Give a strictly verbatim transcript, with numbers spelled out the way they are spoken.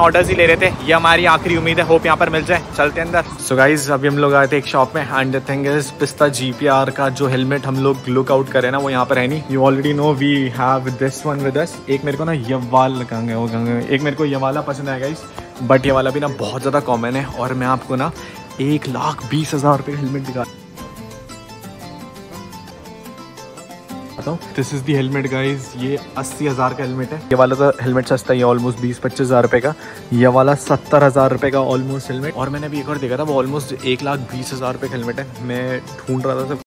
Orders ही ले रहे थे, ये हमारी आखिरी उम्मीद है, होप यहाँ पर मिल जाए। चलते हैं अंदर। सो गाइस अभी हम लोग आए थे एक शॉप में एंड द थिंग इज पिस्ता जीपीआर का जो हेलमेट हम लोग लुक आउट करे ना वो यहाँ पर है नहीं। You already know we have this one with us. एक मेरे को ना ये वाला गंगे वो गंगे एक मेरे को ये वाला पसंद है गाइस, बट ये वाला भी ना बहुत ज़्यादा कॉमन है और मैं आपको ना एक लाख बीस हज़ार रुपये का हेलमेट दिखा this is the helmet guys. ये अस्सी हज़ार का हेलमेट है। ये वाला तो हेलमेट सस्ता है, ऑलमोस्ट बीस पच्चीस हज़ार रुपये का। ये वाला सत्तर हज़ार रुपये का ऑलमोस्ट हेलमेट। और मैंने भी एक और देखा था वो ऑलमोस्ट एक लाख बीस हज़ार रुपये का हेलमेट है। मैं ढूंढ रहा था